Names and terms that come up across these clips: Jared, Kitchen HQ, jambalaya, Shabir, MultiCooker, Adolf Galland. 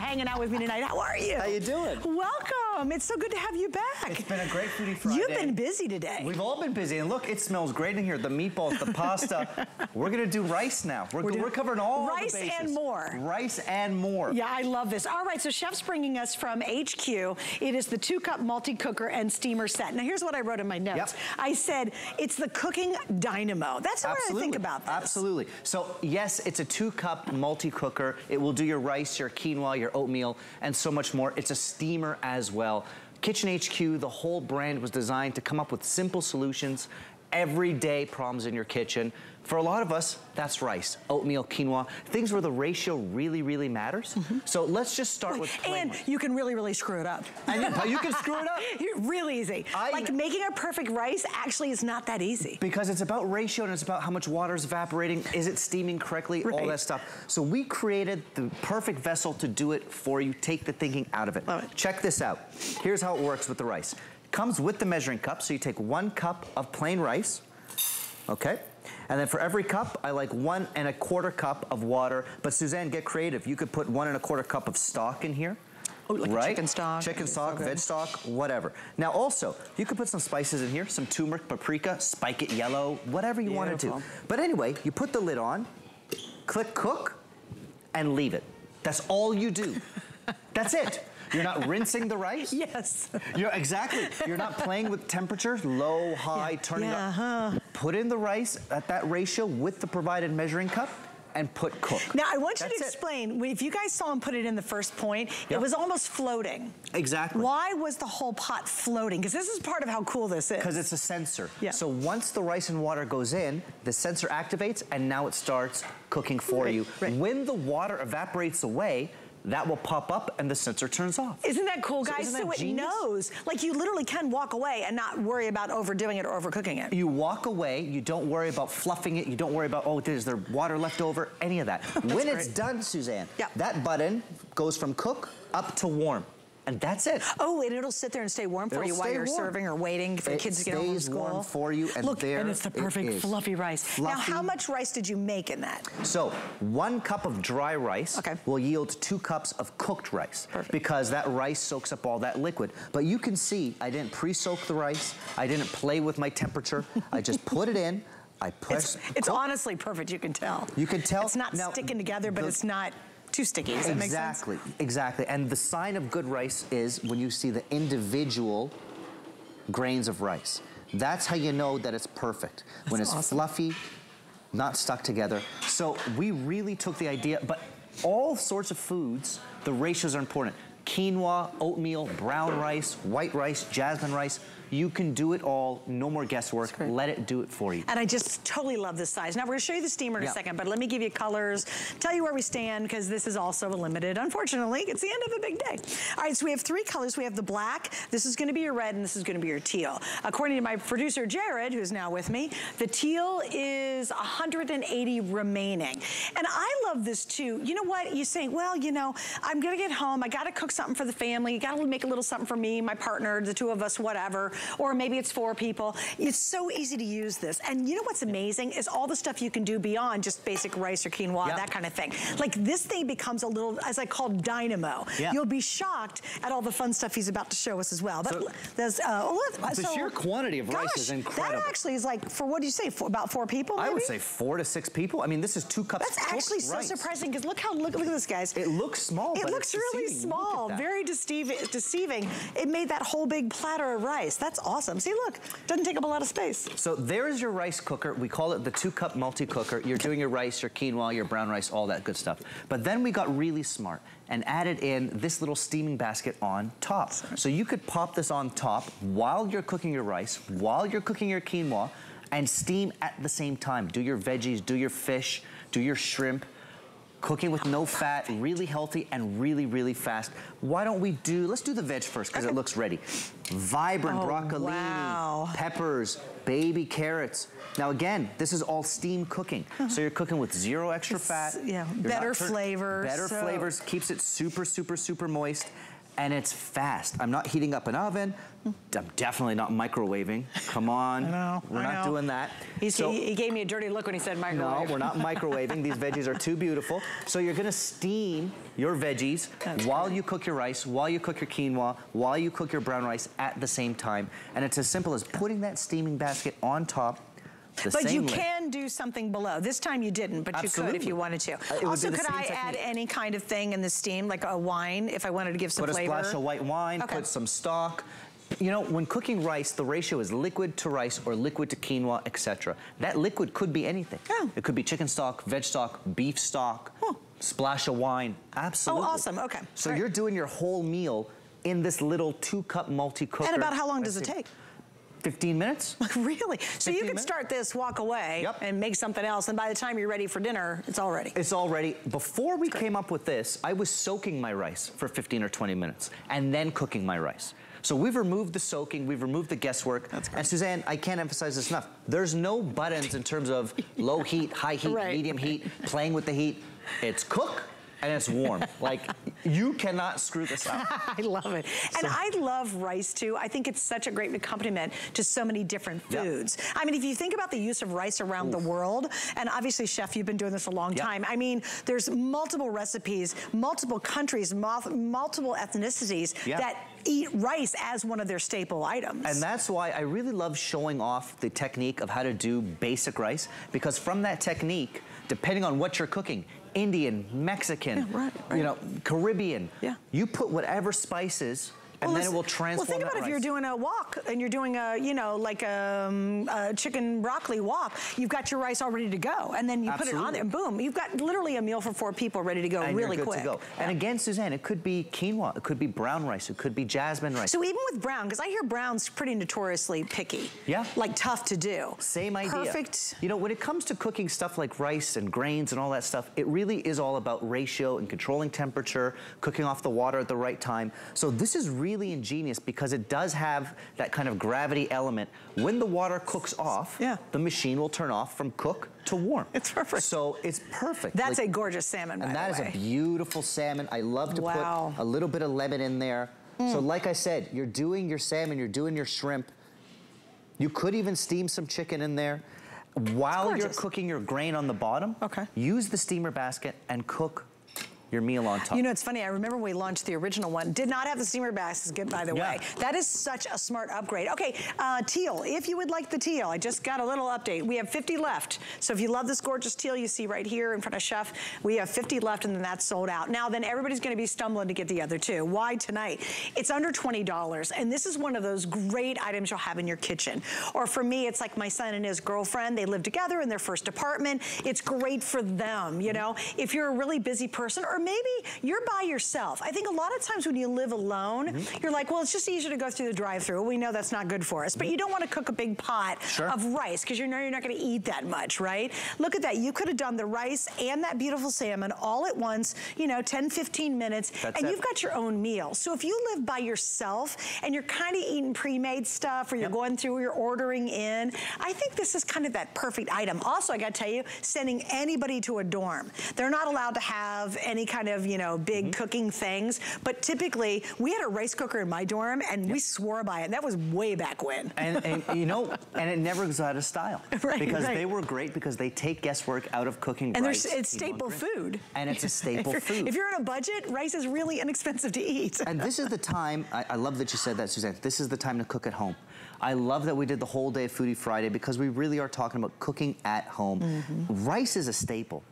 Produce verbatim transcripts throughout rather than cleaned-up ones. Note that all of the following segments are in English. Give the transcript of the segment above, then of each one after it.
for hanging out with me tonight. How are you? How you doing? Welcome. It's so good to have you back. It's been a great Foodie Friday. You've been busy today. We've all been busy. And look, it smells great in here. The meatballs, the pasta. We're going to do rice now. We're, we're, we're covering all rice the bases. Rice and more. Rice and more. Yeah, I love this. All right, so Chef's bringing us from H Q. It is the two-cup multi-cooker and steamer set. Now, here's what I wrote in my notes. Yep. I said, it's the cooking dynamo. That's how I think about this. Absolutely. So, yes, it's a two-cup multi-cooker. It will do your rice, your quinoa, your oatmeal, and so much more. It's a steamer as well. Kitchen H Q, the whole brand, was designed to come up with simple solutions, everyday problems in your kitchen. For a lot of us, that's rice, oatmeal, quinoa, things where the ratio really, really matters. Mm-hmm. So let's just start with plain And rice. You can really, really screw it up. And you, you can screw it up. Real easy. I, like making a perfect rice actually is not that easy. Because it's about ratio and it's about how much water is evaporating, is it steaming correctly, right. all that stuff. So we created the perfect vessel to do it for you. Take the thinking out of it. Love it. Check this out. Here's how it works with the rice. Comes with the measuring cup, so you take one cup of plain rice, okay? And then for every cup, I like one and a quarter cup of water. But Suzanne, get creative. You could put one and a quarter cup of stock in here. Oh, like right? chicken stock. Chicken stock, so veg stock, whatever. Now also, you could put some spices in here, some turmeric, paprika, spike it yellow, whatever you Beautiful. wanted to. But anyway, you put the lid on, click cook, and leave it. That's all you do. That's it. You're not rinsing the rice? Yes. You're exactly. You're not playing with temperature, low, high, yeah. turning yeah, up. Huh. Put in the rice at that ratio with the provided measuring cup and put cook. Now, I want you That's to explain, it. if you guys saw him put it in the first point, yep. it was almost floating. Exactly. Why was the whole pot floating? Because this is part of how cool this is. Because it's a sensor. Yeah. So once the rice and water goes in, the sensor activates and now it starts cooking for right. you. Right. When the water evaporates away, that will pop up and the sensor turns off. Isn't that cool, guys? So, so it knows. Like, you literally can walk away and not worry about overdoing it or overcooking it. You walk away, you don't worry about fluffing it, you don't worry about, oh, is there water left over, any of that. When great. it's done, Suzanne, yeah. that button goes from cook up to warm. And that's it. Oh, and it'll sit there and stay warm for it'll you while you're warm. serving or waiting for it kids to get home from school. It stays warm for you, and Look, there and it's the perfect it fluffy rice. Fluffy. Now, how much rice did you make in that? So, one cup of dry rice okay. will yield two cups of cooked rice perfect. because that rice soaks up all that liquid. But you can see, I didn't pre-soak the rice. I didn't play with my temperature. I just put it in. I pressed. It's, it's honestly perfect. You can tell. You can tell. It's not now, sticking together, but the, it's not... too sticky, does that make sense? Exactly, exactly. And the sign of good rice is when you see the individual grains of rice. That's how you know that it's perfect. When it's fluffy, not stuck together. So we really took the idea, but all sorts of foods, the ratios are important. Quinoa, oatmeal, brown rice, white rice, jasmine rice. You can do it all, no more guesswork, let it do it for you. And I just totally love this size. Now, we're gonna show you the steamer in yeah. a second, but let me give you colors, tell you where we stand, because this is also a limited, unfortunately. It's the end of a big day. All right, so we have three colors. We have the black, this is gonna be your red, and this is gonna be your teal. According to my producer, Jared, who's now with me, the teal is one hundred eighty remaining. And I love this too. You know what, you say, well, you know, I'm gonna get home, I gotta cook something for the family, gotta make a little something for me, my partner, the two of us, whatever. Or maybe it's four people. It's so easy to use this. And you know what's amazing is all the stuff you can do beyond just basic rice or quinoa, yep. that kind of thing. Like, this thing becomes a little, as I call, dynamo. Yep. You'll be shocked at all the fun stuff he's about to show us as well. But so, there's, uh, the so, sheer quantity of gosh, rice is incredible. That actually is like, for what do you say, for about four people maybe? I would say four to six people. I mean, this is two cups That's of actually so rice. surprising, because look how, look, look at this, guys. It looks small, It but looks it's really deceiving. small, very deceiv deceiving. It made that whole big platter of rice. That's awesome. See, look, doesn't take up a lot of space. So there's your rice cooker. We call it the two-cup multi-cooker. You're doing your rice, your quinoa, your brown rice, all that good stuff. But then we got really smart and added in this little steaming basket on top. So you could pop this on top while you're cooking your rice, while you're cooking your quinoa, and steam at the same time. Do your veggies, do your fish, do your shrimp. Cooking with no fat, really healthy, and really, really fast. Why don't we do, let's do the veg first, because okay. it looks ready. Vibrant oh, broccolini, wow. peppers, baby carrots. Now again, this is all steam cooking. Uh-huh. So you're cooking with zero extra it's, fat. Yeah, better flavors. Better so. flavors, keeps it super, super, super moist. and it's fast. I'm not heating up an oven. I'm definitely not microwaving. Come on, I know, we're I not know. doing that. He's, so, he gave me a dirty look when he said microwave. No, we're not microwaving. These veggies are too beautiful. So you're gonna steam your veggies That's while great. you cook your rice, while you cook your quinoa, while you cook your brown rice at the same time. And it's as simple as putting that steaming basket on top. But you can do something below. This time you didn't, but Absolutely. you could if you wanted to. Uh, also, could I technique. add any kind of thing in the steam, like a wine, if I wanted to give some put flavor? Put a splash of white wine, okay. put some stock. You know, when cooking rice, the ratio is liquid to rice or liquid to quinoa, et cetera. That liquid could be anything. Oh. It could be chicken stock, veg stock, beef stock, huh. splash of wine. Absolutely. Oh, awesome. Okay. So All you're right. doing your whole meal in this little two-cup multi-cooker. And about how long does it take? fifteen minutes. Really? So you can minutes? start this, walk away, yep. and make something else, and by the time you're ready for dinner, it's all ready. It's all ready. Before we came up with this, I was soaking my rice for fifteen or twenty minutes, and then cooking my rice. So we've removed the soaking, we've removed the guesswork. That's and Suzanne, I can't emphasize this enough. There's no buttons in terms of low heat, high heat, right. medium heat, playing with the heat. It's cook. And it's warm. Like, you cannot screw this up. I love it. So. And I love rice, too. I think it's such a great accompaniment to so many different foods. Yep. I mean, if you think about the use of rice around Oof. the world, and obviously, Chef, you've been doing this a long yep. time. I mean, there's multiple recipes, multiple countries, mul multiple ethnicities yep. that eat rice as one of their staple items. And that's why I really love showing off the technique of how to do basic rice, because from that technique, depending on what you're cooking, Indian, Mexican, yeah, right, right. you know, Caribbean. Yeah. You put whatever spices, and well, then it will transform. Well, think about if rice. you're doing a wok and you're doing a, you know, like a, um, a chicken broccoli wok. You've got your rice all ready to go, and then you Absolutely. put it on there, and boom, you've got literally a meal for four people ready to go and really you're good quick. to go. Yeah. And again, Suzanne, it could be quinoa, it could be brown rice, it could be jasmine rice. So even with brown, because I hear brown's pretty notoriously picky. Yeah. Like tough to do. Same idea. Perfect. You know, when it comes to cooking stuff like rice and grains and all that stuff, it really is all about ratio and controlling temperature, cooking off the water at the right time. So this is really really ingenious because it does have that kind of gravity element. When the water cooks off, yeah. the machine will turn off from cook to warm. It's perfect. So it's perfect. That's like, a gorgeous salmon, by And that the way. is a beautiful salmon. I love to wow. put a little bit of lemon in there. Mm. So like I said, you're doing your salmon, you're doing your shrimp. You could even steam some chicken in there. While you're cooking your grain on the bottom, okay. use the steamer basket and cook your meal on top. You know, it's funny, I remember when we launched the original one, did not have the steamer basket, by the yeah. way. That is such a smart upgrade. Okay, uh, teal, if you would like the teal, I just got a little update. We have fifty left. So if you love this gorgeous teal you see right here in front of Chef, we have fifty left and then that's sold out. Now then everybody's gonna be stumbling to get the other two. Why tonight? It's under twenty dollars and this is one of those great items you'll have in your kitchen. Or for me, it's like my son and his girlfriend, they live together in their first apartment. It's great for them, you know? If you're a really busy person, or maybe you're by yourself. I think a lot of times when you live alone, mm-hmm. you're like, well, it's just easier to go through the drive-through. We know that's not good for us, but you don't want to cook a big pot sure. of rice because you know you're not going to eat that much, right? Look at that. You could have done the rice and that beautiful salmon all at once, you know, ten, fifteen minutes, that's and it. You've got your own meal. So if you live by yourself and you're kind of eating pre-made stuff or you're yep. going through, you're ordering in, I think this is kind of that perfect item. Also, I got to tell you, sending anybody to a dorm. They're not allowed to have any kind of, you know, big mm-hmm. cooking things. But typically, we had a rice cooker in my dorm and yep. we swore by it. That was way back when. And, and you know, and it never goes out of style. Right, because right. they were great because they take guesswork out of cooking and rice. And it's staple food. And it's a staple if food. If you're on a budget, rice is really inexpensive to eat. And this is the time, I, I love that you said that, Suzanne. This is the time to cook at home. I love that we did the whole day of Foodie Friday because we really are talking about cooking at home. Mm-hmm. Rice is a staple.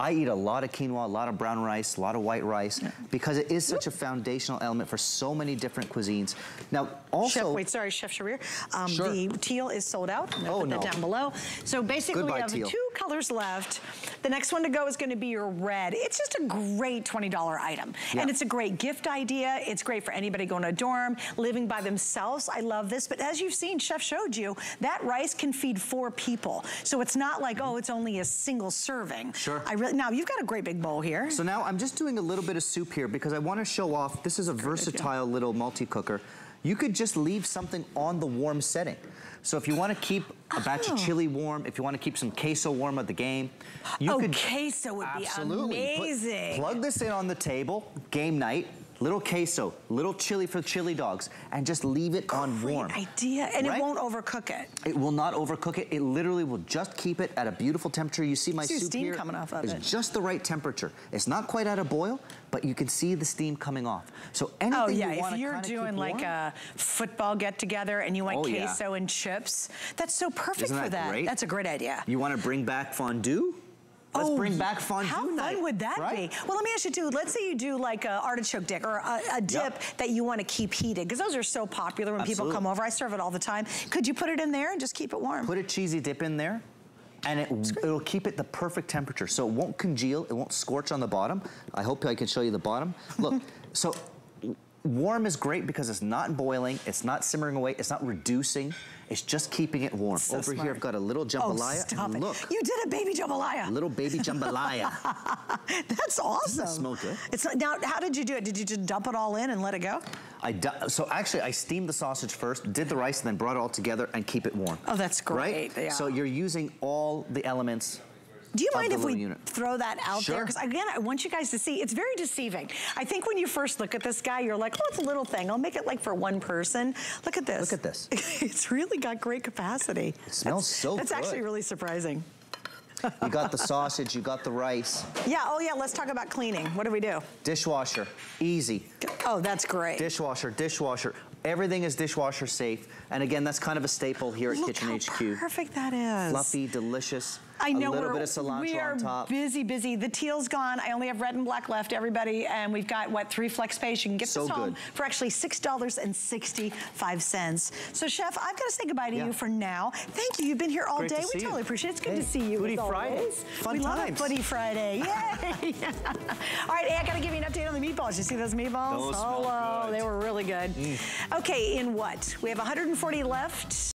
I eat a lot of quinoa, a lot of brown rice, a lot of white rice, yeah. because it is such a foundational element for so many different cuisines. Now, also- Chef, wait, sorry, Chef Shabir. Um, sure. The teal is sold out. I'm oh, put no. that down below. So basically, Goodbye, we have teal. two colors left. The next one to go is gonna be your red. It's just a great twenty dollar item. Yeah. And it's a great gift idea. It's great for anybody going to a dorm, living by themselves. I love this, but as you've seen, Chef showed you, that rice can feed four people. So it's not like, mm-hmm. oh, it's only a single serving. Sure. I Now, you've got a great big bowl here. So now I'm just doing a little bit of soup here because I want to show off. This is a versatile little multi-cooker. You could just leave something on the warm setting. So if you want to keep a batch oh. of chili warm, if you want to keep some queso warm at the game, you oh, could- queso would absolutely be amazing. Put, plug this in on the table, game night. little queso, little chili for chili dogs, and just leave it on warm. Great idea, and right? It won't overcook it. It will not overcook it. It literally will just keep it at a beautiful temperature. You see my see soup steam here coming off of is it. just the right temperature. It's not quite at a boil, but you can see the steam coming off. So anything oh, yeah. you want to kind of keep warm. If you're doing like a football get-together and you want oh, queso yeah. and chips, that's so perfect Isn't that for that. Great? That's a great idea. You want to bring back fondue? Let's oh, bring back fondue How night, fun would that right? be? Well, let me ask you too. Let's say you do like an artichoke dip or a, a dip yep. that you want to keep heated, because those are so popular when Absolutely. people come over. I serve it all the time. Could you put it in there and just keep it warm? Put a cheesy dip in there, and it, it'll keep it the perfect temperature. So it won't congeal. It won't scorch on the bottom. I hope I can show you the bottom. Look, so warm is great because it's not boiling. It's not simmering away. It's not reducing. It's just keeping it warm. So Over smart. here, I've got a little jambalaya. Oh, stop and look. It. You did a baby jambalaya. A little baby jambalaya. That's awesome. Doesn't it smell good? It's like, now, how did you do it? Did you just dump it all in and let it go? I so actually, I steamed the sausage first, did the rice, and then brought it all together and keep it warm. Oh, that's great. Right? Yeah. So you're using all the elements. Do you mind if we unit. throw that out sure. there? Because again, I want you guys to see, it's very deceiving. I think when you first look at this guy, you're like, oh, it's a little thing. I'll make it like for one person. Look at this. Look at this. It's really got great capacity. It smells that's, so that's good. That's actually really surprising. You got the sausage, you got the rice. Yeah, oh yeah, let's talk about cleaning. What do we do? Dishwasher, easy. Oh, that's great. Dishwasher, dishwasher. Everything is dishwasher safe. And again, that's kind of a staple here at Look Kitchen how H Q. Perfect that is. Fluffy, delicious. I know, a little bit of cilantro we are on top. busy, busy. The teal's gone. I only have red and black left, everybody. And we've got, what, three flex pays. You can get so this home good. for actually six dollars and sixty-five cents. So, Chef, I've got to say goodbye to yeah. you for now. Thank you. You've been here all Great day. To we see totally you. appreciate it. It's good hey, to see you. Foodie Friday. Fun we times. love it, Foodie Friday. Yay. All right, hey, I got to give you an update on the meatballs. You see those meatballs? Those oh, wow. Good. They were really good. Mm. Okay, in what? We have one hundred forty left.